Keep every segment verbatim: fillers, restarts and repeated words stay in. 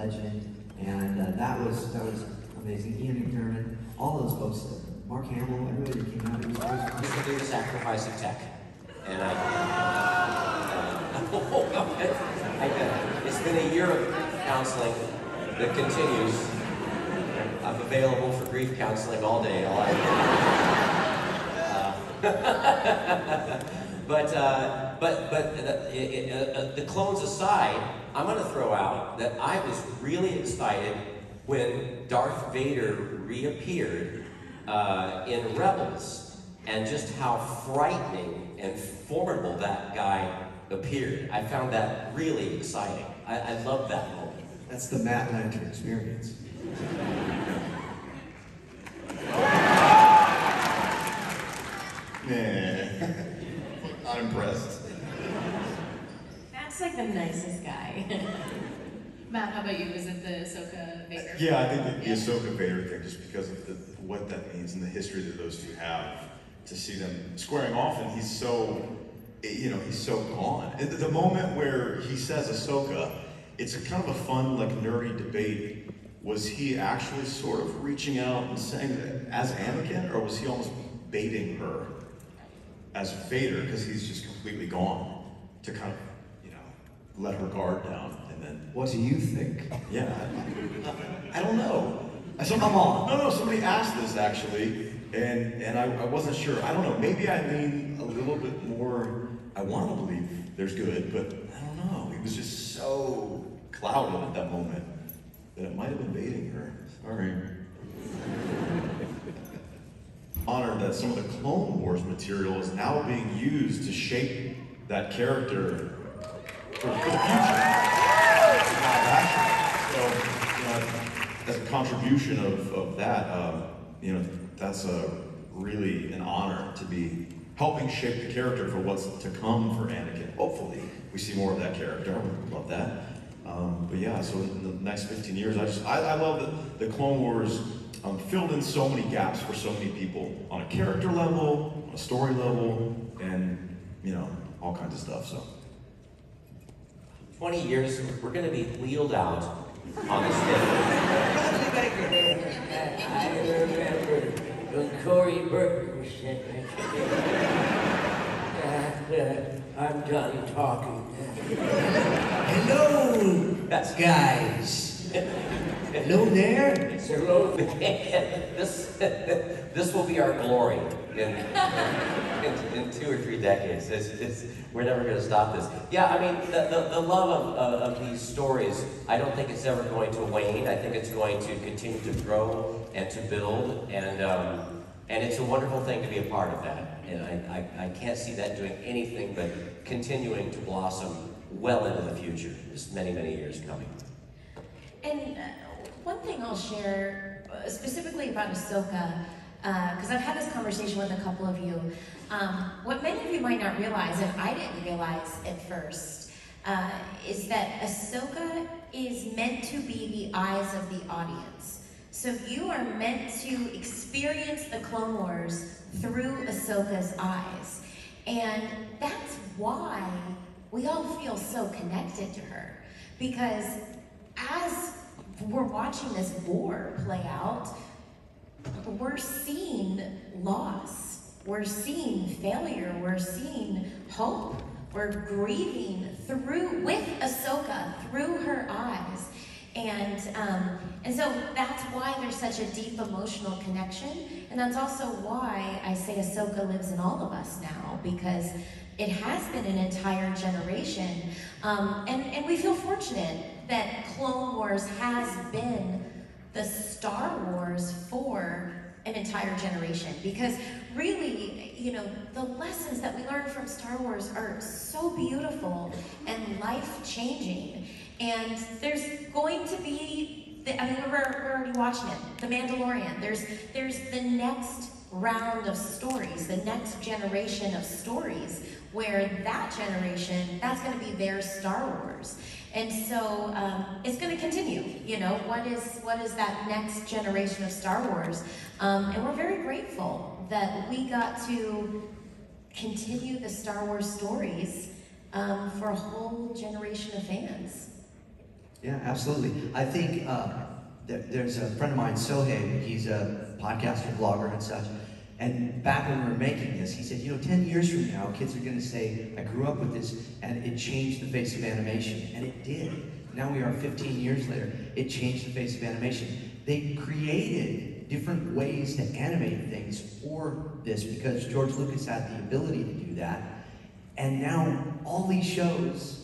legend, and uh, that was that was amazing. Ian McDiarmid, all those folks, Mark Hamill, everybody that came out. It was, it was the biggest sacrifice of Tech, and I. Uh, oh, I, I it's been a year of counseling that continues. I'm available for grief counseling all day. All I uh, but uh, but but the, it, it, uh, the clones aside, I'm going to throw out that I was really excited when Darth Vader reappeared uh, in Rebels, and just how frightening and formidable that guy appeared. I found that really exciting. I, I love that moment. That's the Matt Lanter experience. Yeah. Not impressed. Matt's like the nicest guy. Matt, how about you? Was it the Ahsoka Vader? Yeah, I think that the Ahsoka Vader thing, just because of the, what that means and the history that those two have, to see them squaring off, and he's so, you know, he's so gone. And the moment where he says Ahsoka, it's a kind of a fun, like, nerdy debate. Was he actually sort of reaching out and saying that as Anakin, or was he almost baiting her as Vader, because he's just completely gone, to kind of, you know, let her guard down, and then... What do you think? Yeah, I, I don't know. Somebody, Come on. No, no, somebody asked this, actually, and, and I, I wasn't sure. I don't know, maybe I lean a little bit more, I want to believe there's good, but I don't know. He was just so clouded at that moment that it might have been baiting her. Sorry. Honored that some of the Clone Wars material is now being used to shape that character for the future. So, you know, as a contribution of, of that, uh, you know, that's a really an honor to be helping shape the character for what's to come for Anakin. Hopefully, we see more of that character. I love that. Um, but yeah, so in the next fifteen years, I just I, I love that the Clone Wars Um, filled in so many gaps for so many people on a character level, on a story level, and, you know, all kinds of stuff, so. twenty years, we're gonna be wheeled out on this day. I remember when Corey Burton said, uh, uh, I'm done talking. Hello, that's guys. Hello there. Hello. this, this will be our glory in, in, in two or three decades. It's, it's, we're never going to stop this. Yeah, I mean, the, the, the love of, of, of these stories, I don't think it's ever going to wane. I think it's going to continue to grow and to build, and um, and it's a wonderful thing to be a part of that. And I, I, I can't see that doing anything but continuing to blossom well into the future. Just many, many years coming. And uh, one thing I'll share, uh, specifically about Ahsoka, because uh, I've had this conversation with a couple of you, um, what many of you might not realize, and I didn't realize at first, uh, is that Ahsoka is meant to be the eyes of the audience. So you are meant to experience the Clone Wars through Ahsoka's eyes. And that's why we all feel so connected to her, because as we're watching this war play out, we're seeing loss, we're seeing failure, we're seeing hope, we're grieving through, with Ahsoka, through her eyes. And, um, and so that's why there's such a deep emotional connection, and that's also why I say Ahsoka lives in all of us now, because it has been an entire generation, um, and, and we feel fortunate that Clone Wars has been the Star Wars for an entire generation, because really, you know, the lessons that we learn from Star Wars are so beautiful and life-changing, and there's going to be, the, I mean, we're, we're already watching it, The Mandalorian, there's, there's the next round of stories, the next generation of stories, where that generation, that's gonna be their Star Wars. And so um, it's going to continue, you know, what is what is that next generation of Star Wars? Um, and we're very grateful that we got to continue the Star Wars stories um, for a whole generation of fans. Yeah, absolutely. I think uh, there, there's a friend of mine, Sohei, he's a podcaster, blogger, and such. And back when we were making this, he said, you know, ten years from now, kids are going to say, I grew up with this, and it changed the face of animation. And it did. Now we are fifteen years later. It changed the face of animation. They created different ways to animate things for this because George Lucas had the ability to do that. And now all these shows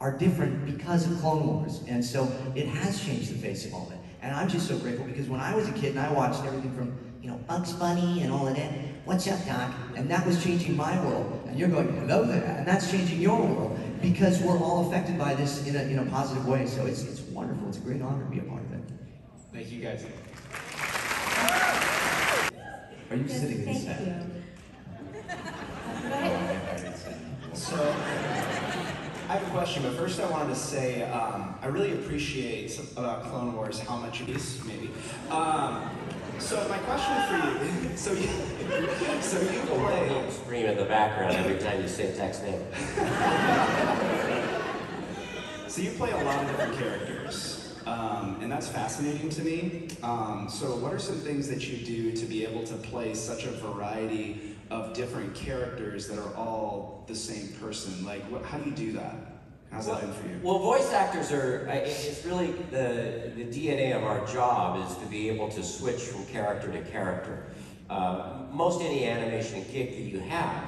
are different because of Clone Wars. And so it has changed the face of all that. And I'm just so grateful because when I was a kid and I watched everything from, you know, Bugs Bunny and all of that, what's up, Doc? And that was changing my world. And you're going, hello there. And that's changing your world because we're all affected by this in a, in a positive way. So it's, it's wonderful. It's a great honor to be a part of it. Thank you, guys. Are you yes, sitting in the set? You. So, I have a question, but first I wanted to say um, I really appreciate about Clone Wars how much it is, maybe. Um, So my question for you, so you, so you play... Don't scream in the background every time you say Tech's name. So you play a lot of different characters, um, and that's fascinating to me. Um, so what are some things that you do to be able to play such a variety of different characters that are all the same person? Like, what, how do you do that? How's well, that been for you? Well, voice actors are, it's really the, the D N A of our job is to be able to switch from character to character. Uh, most any animation gig that you have,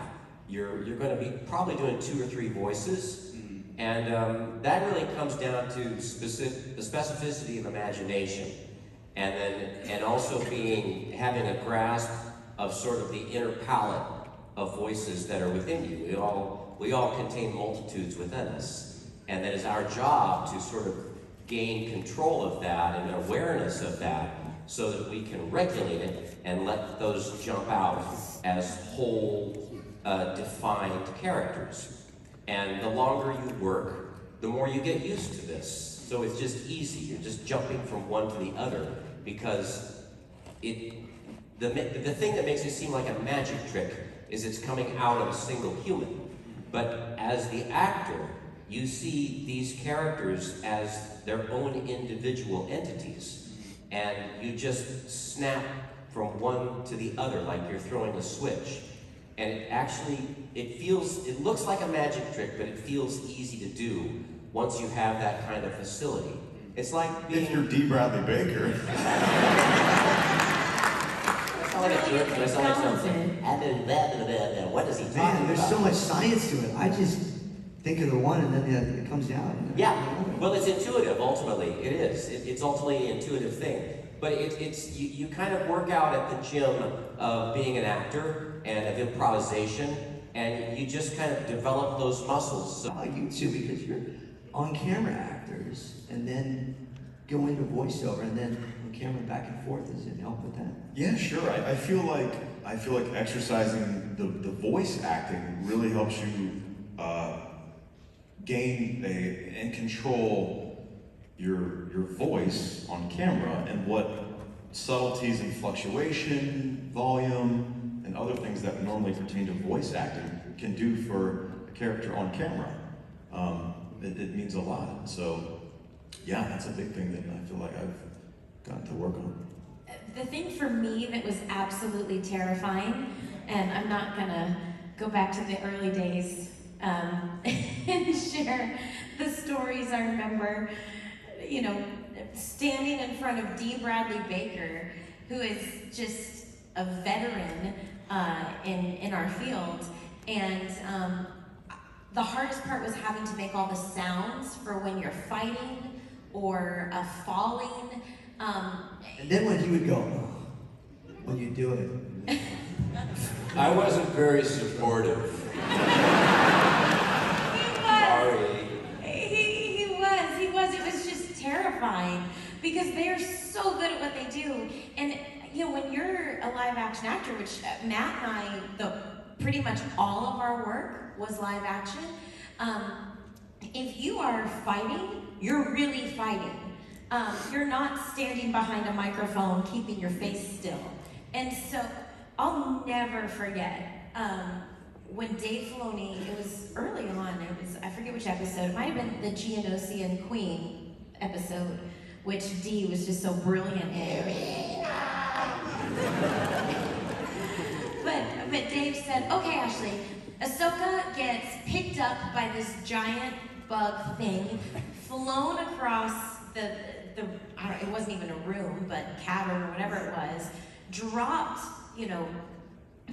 you're, you're going to be probably doing two or three voices. Mm-hmm. And um, that really comes down to specific, the specificity of imagination. And then, and also being, having a grasp of sort of the inner palette of voices that are within you. We all, we all contain multitudes within us. And that is our job to sort of gain control of that and awareness of that so that we can regulate it and let those jump out as whole uh, defined characters. And the longer you work, the more you get used to this. So it's just easy. You're just jumping from one to the other because it the, the thing that makes it seem like a magic trick is it's coming out of a single human. But as the actor, you see these characters as their own individual entities, and you just snap from one to the other like you're throwing a switch. And it actually, it feels, it looks like a magic trick, but it feels easy to do once you have that kind of facility. It's like being... If you're Dee Bradley Baker. That's not like a trick, that's not like something. What does he talk about? Man, there's so much science to it. I just... think of the one and then it comes out. Yeah, well, it's intuitive, ultimately. It is. It, it's ultimately an intuitive thing. But it, it's you, you kind of work out at the gym of being an actor and of improvisation, and you just kind of develop those muscles. So. I like you, too, because you're on-camera actors, and then go into voiceover, and then on camera back and forth. Does it help with that? Yeah, sure. I, I feel like I feel like exercising the, the voice acting really helps you... Uh, gain a, and control your your voice on camera and what subtleties and fluctuation, volume, and other things that normally pertain to voice acting can do for a character on camera. Um, it, it means a lot. So yeah, that's a big thing that I feel like I've gotten to work on. The thing for me that was absolutely terrifying, and I'm not gonna go back to the early days Um, and share the stories. I remember, you know, standing in front of Dee Bradley Baker, who is just a veteran uh, in, in our field, and um, the hardest part was having to make all the sounds for when you're fighting or uh, falling. Um, and then when you would go, oh, when you do it. I wasn't very supportive. He, he was, he was, it was just terrifying because they are so good at what they do. And you know, when you're a live action actor, which Matt and I, the, pretty much all of our work was live action. Um, if you are fighting, you're really fighting. Um, you're not standing behind a microphone, keeping your face still. And so I'll never forget. Um, When Dave Filoni, it was early on, it was, I forget which episode, it might have been the Geonosian Queen, episode, which Dee was just so brilliant in. but, but Dave said, okay, Ashley, Ahsoka gets picked up by this giant bug thing, flown across the, the I don't, it wasn't even a room, but cavern or whatever it was, dropped, you know,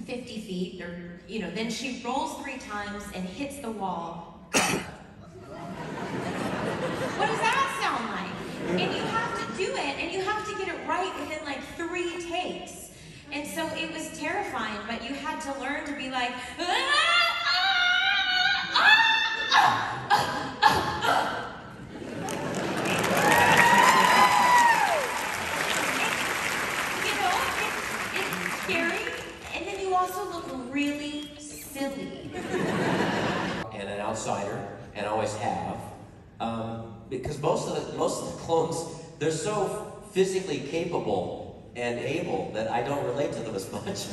fifty feet, or, you know, then she rolls three times and hits the wall. What does that sound like? And you have to do it, and you have to get it right within like three takes. And so it was terrifying, but you had to learn to be like, ah, ah, ah, ah, ah, ah, ah. Really silly. And an outsider, and always have, um, because most of the most of the clones, they're so physically capable and able that I don't relate to them as much.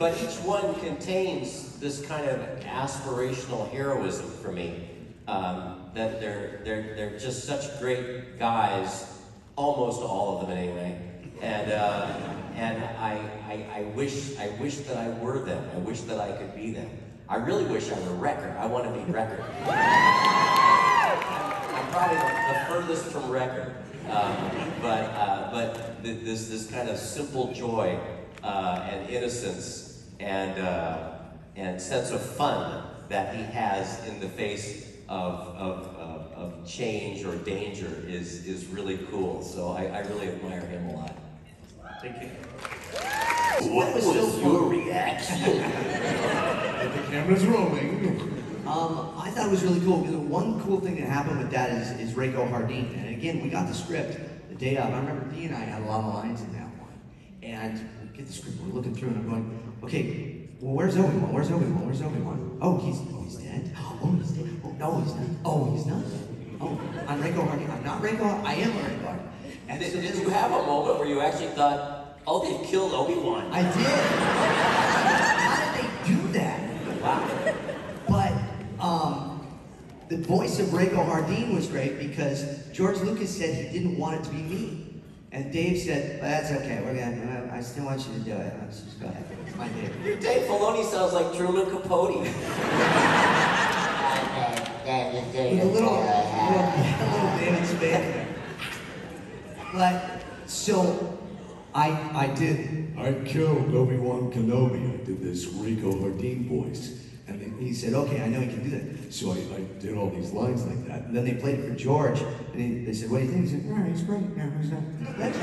But each one contains this kind of aspirational heroism for me. Um, that they're they're they're just such great guys, almost all of them anyway, and. Uh, And I, I, I wish, I wish that I were them. I wish that I could be them. I really wish I were Wrecker. I want to be Wrecker. I'm probably the, the furthest from Wrecker, um, but uh, but th this this kind of simple joy uh, and innocence and uh, and sense of fun that he has in the face of of, of of change or danger is is really cool. So I, I really admire him a lot. Thank you. What was, was your reaction? The camera's rolling. Um, I thought it was really cool, because the one cool thing that happened with that is, is Rako Hardeen. And again, we got the script the day of. I remember Dee and I had a lot of lines in that one. And we get the script, we're looking through, and I'm going, okay, well, where's Obi-Wan? Where's Obi-Wan? Where's Obi-Wan? Oh, he's, oh, he's dead. Oh, he's dead. Oh, no, he's not. Oh, he's not. Oh, I'm Rako Hardeen. I'm not Rako. I am Rako Hardeen. And did, did you have a moment where you actually thought, oh, they've killed Obi-Wan? I did. How did they do that? Wow. But um, the voice of Rako Hardeen was great, because George Lucas said he didn't want it to be me. And Dave said, well, that's okay, we're gonna, I still want you to do it. Let's just go ahead. It's my Dave. Your Dave Filoni sounds like Truman Capote. With a little, little, little David Spade. But, so, I I did. I killed Obi-Wan Kenobi. I did this Rako Hardeen voice. And then he said, okay, I know he can do that. So I, I did all these lines like that. And then they played it for George. And he, they said, what do you think? He said, all right, he's great. No, he's not. That's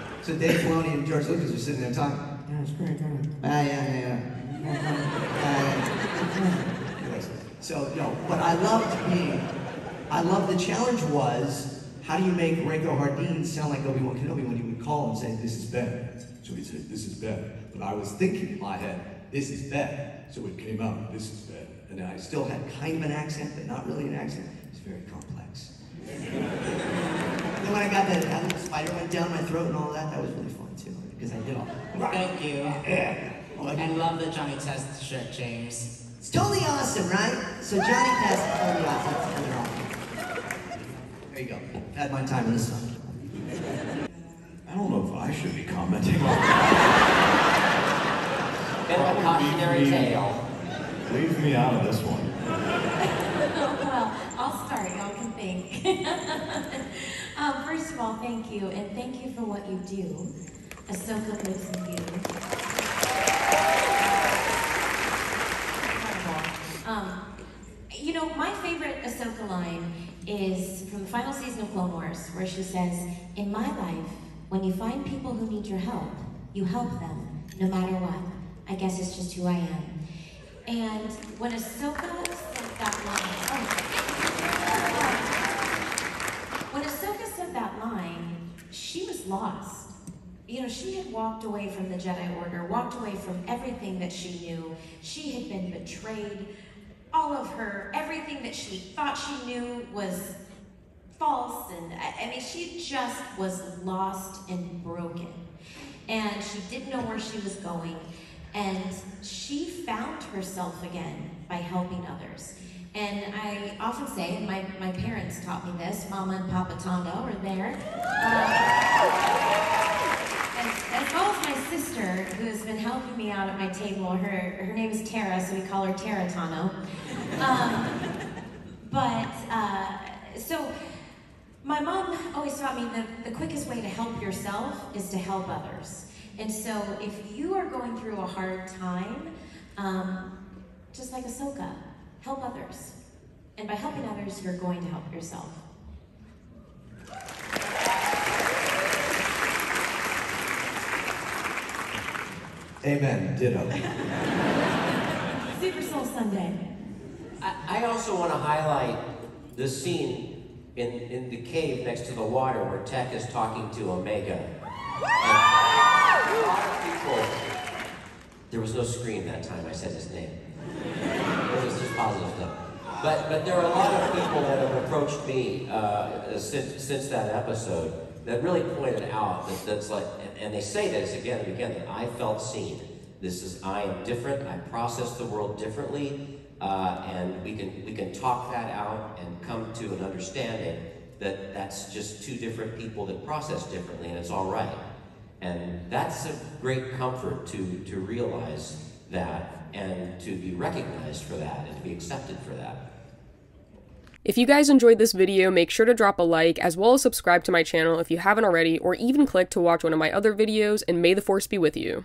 great. So Dave Filoni and George Lucas were sitting there talking. Yeah, it's great. Ah, yeah, yeah, yeah. uh, so, no, but I loved being, I loved the challenge was, how do you make Rako Hardeen sound like Obi-Wan Kenobi when he would call and say, this is better? So he said, this is better. But I was thinking in my head, this is better. So it came out, this is better. And I still had kind of an accent, but not really an accent. It's very complex. Then when I got that, that little spider went down my throat and all that, that was really fun too, because I did all that. Right. Thank you. Yeah. Oh, I love the Johnny Test shirt, James. It's totally awesome, right? So Johnny Test is totally awesome. It's totally awesome. There you go. Had my time in this song. I don't know if I should be commenting on that. Bit of a cautionary tale. Leave me out of this one. Well, I'll start. Y'all can think. um, first of all, thank you, and thank you for what you do. Ahsoka lives in you. Incredible. Um, you know, my favorite Ahsoka line is from the final season of Clone Wars, where she says, in my life, when you find people who need your help, you help them, no matter what. I guess it's just who I am. And when Ahsoka said that line, oh, when Ahsoka said that line, she was lost. You know, she had walked away from the Jedi Order, walked away from everything that she knew. She had been betrayed. All of her, everything that she thought she knew was false, and I, I mean, she just was lost and broken. And she didn't know where she was going, and she found herself again by helping others. And I often say, and my, my parents taught me this, Mama and Papa Tano are there. Um, as, as well as my sister, who's been helping me out at my table. Her, her name is Tara, so we call her Tara Tano. Um, but, uh, so, my mom always taught me that the quickest way to help yourself is to help others. And so, if you are going through a hard time, um, just like Ahsoka, help others. And by helping others, you're going to help yourself. Amen. Ditto. Super Soul Sunday. I, I also want to highlight the scene in, in the cave next to the water where Tech is talking to Omega. And a lot of people, there was no scream that time I said his name. It was just positive stuff. But, but there are a lot of people that have approached me uh, since, since that episode that really pointed out that that's like, and, and they say this again and again, that I felt seen. This is, I am different, I process the world differently, uh, and we can, we can talk that out and come to an understanding that that's just two different people that process differently, and it's all right. And that's a great comfort to, to realize that and to be recognized for that and to be accepted for that. If you guys enjoyed this video, make sure to drop a like as well as subscribe to my channel if you haven't already, or even click to watch one of my other videos, and may the force be with you.